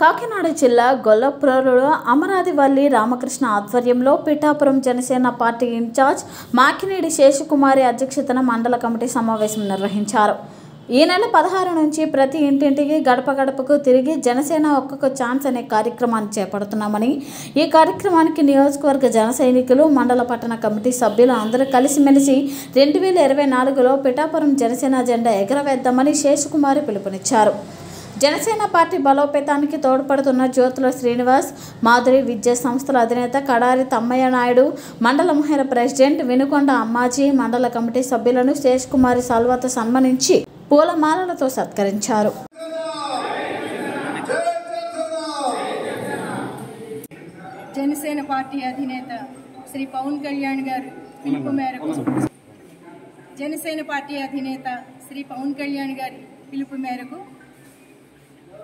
కాకినాడ జిల్లా వల్లప్రోల్లో అమరాదివల్లి రామకృష్ణ ఆధ్వర్యంలో Pithapuram Janasena party incharge Makinedi Sesh Kumari అధ్యక్షతన మండల కమిటీ సమావేశం నిర్వహించారు। ఈ నెల 16 నుంచి ప్రతి ఇంటింటికి గడప గడపకు తిరిగి జనసేన ఒక్కొక్క ఛాన్స్ అనే కార్యక్రమాన్ని చేపడుతున్నామని ఈ కార్యక్రమానికి నియోజకవర్గ జన సైనికులు మండల పట్టణ కమిటీ సభ్యులు అందరూ కలిసిమెలిసి 2024లో పిఠాపురం జనసేన జెండా ఎగరవేద్దామని శేష్ కుమారి పిలుపునిచ్చారు। जनसेन पार्टी बलोपेतानिकी तोडुपडुतुन्न ज्योतिल श्रीनिवास माधुरी विद्या संस्थल अधिनेता कड़ार तम्मिनायुडु मंडल महिला प्रेसिडेंट वेनुकोंडा अम्माजी मंडल कमिटी सभ्युलनु शेष कुमारी साल्वातो सन्मानिंची पूलमालतो सत्करिंचारु। जनसेन पार्टी अधिनेता श्री पवन कल्याण गारु पिलुपु मेరకు जनसेन पार्टी अधिनेता श्री पवन कल्याण गारी पिलुपु मेరకు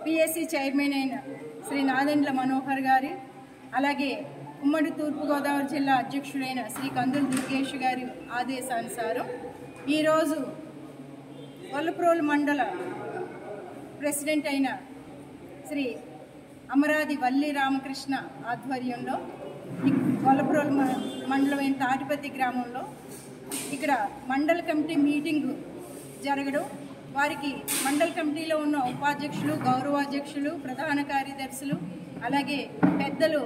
पीएससी चैरमैन अयिन श्री नादेंद्ल मनोहर गारी अलागे उम्मडि तूर्पु गोदावरी जिल्ला अध्यक्षुडैन श्री कंदुल दुर्गेश गारी आदेशानुसारं ई रोजु वल्लप्रोल मंडल प्रेसिडेंट अयिन श्री अमरादिवल्लि रामकृष्ण आध्वर्यंलो वल्लप्रोल मंडलमैन ताटिपल्लि ग्रामंलो इक्कड मंडल कमिटी मीटिंग जरगडं వారికి మండల కమిటీలో ఉన్న ఉపాధ్యక్షులు గౌరవాధ్యక్షులు ప్రధాన కార్యదర్శులు అలాగే పెద్దలు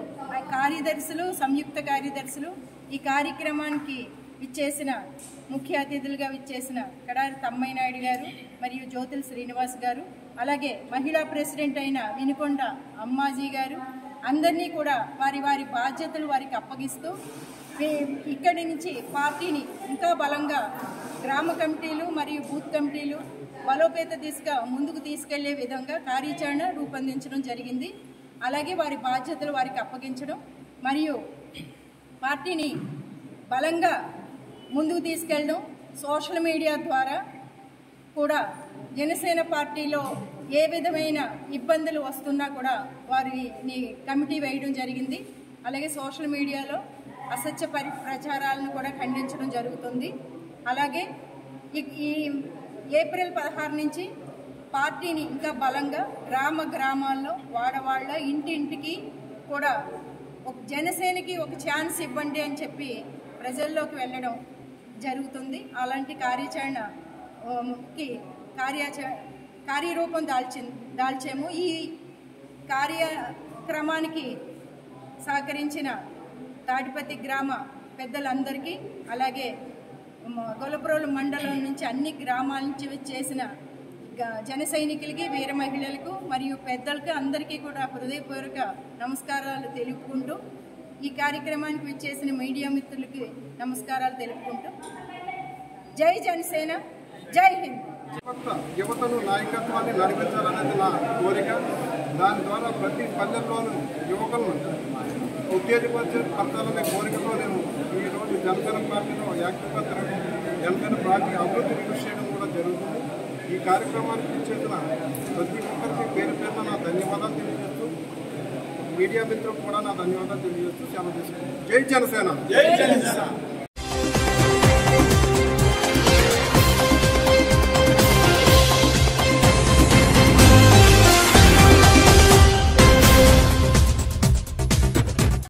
కార్యదర్శులు సంయుక్త కార్యదర్శులు ఈ కార్యక్రమానికి విచ్చేసిన ముఖ్య అతిథులుగా విచ్చేసిన కడార్ తమ్మైనాయుడు గారు మరియు జ్యోతిల్ శ్రీనివాస్ గారు అలాగే మహిళా ప్రెసిడెంట్ అయిన వెనుకొండ అమ్మాజీ గారు అందర్నీ కూడా వారి వారి బాధ్యతలు వారికి అప్పగిస్తూ ఇక్కడి నుంచి పార్టీని ఇంకా బలంగా గ్రామ కమిటీలు మరియు బూత్ కమిటీలు బలోపేత దిశగా ముందుకు తీసుకెళ్లే విధంగా కార్యాచరణ రూపొందించడం జరిగింది। అలాగే వారి బాధ్యతలు వారికి అప్పగించడం మరియు పార్టీని బలంగా ముందుకు తీసుకెళ్లడం సోషల్ మీడియా ద్వారా కూడా జనసేన పార్టీలో ఏ విధమైన ఇబ్బందులు వస్తున్నా కూడా వారిని కమిటీ వేయడం జరిగింది। అలాగే సోషల్ మీడియాలో అసత్య ప్రచారాలను కూడా ఖండించడం జరుగుతుంది। అలాగే ఈ ఏప్రిల్ 16 నుంచి పార్టీని ఇంకా బలంగా గ్రామ గ్రామాల్లో వాడవాళ్ళ ఇంటింటికి కూడా ఒక జనసేనకి ఒక ఛాన్స్ ఇవ్వండి అని చెప్పి ప్రజల్లోకి వెళ్ళడం జరుగుతుంది। అలాంటి కార్యరూపం దాల్చేము। ఈ కార్యక్రమానికి సహకరించిన తాటిపల్లి గ్రామ పెద్దలందరికీ అలాగే వల్లప్రోల్ మండలం నుంచి అన్ని గ్రామాల నుంచి వచ్చేసిన జన సైనికులకి వీర మహిళలకు మరియు పెద్దలకు అందరికీ కూడా హృదయపూర్వక నమస్కారాలు తెలుపుకుంటూ ఈ కార్యక్రమానికి వచ్చేసిన మీడియా మిత్రులకి నమస్కారాలు తెలుపుకుంటూ జై జనసేన జై హింద్। యువతను నాయకత్వాన్ని నడిపించాలనేది నా కోరిక। దాని ద్వారా ప్రతి పల్లెల్లోనూ యువకులను ఉత్తేజపరచాలనే కోరికతో నేను ఈరోజు జనసేన పార్టీలో యాక్టివ్గా తిరగడం జనసేన పార్టీ అభివృద్ధి కృషి చేయడం కూడా జరుగుతుంది। ఈ కార్యక్రమానికి ఇచ్చేసిన ప్రతి ఒక్కరికి పేరు పేరున నా ధన్యవాదాలు తెలియజేస్తూ మీడియా మిత్రులకు కూడా నా ధన్యవాదాలు తెలియజేస్తూ చాలా జై జనసేన।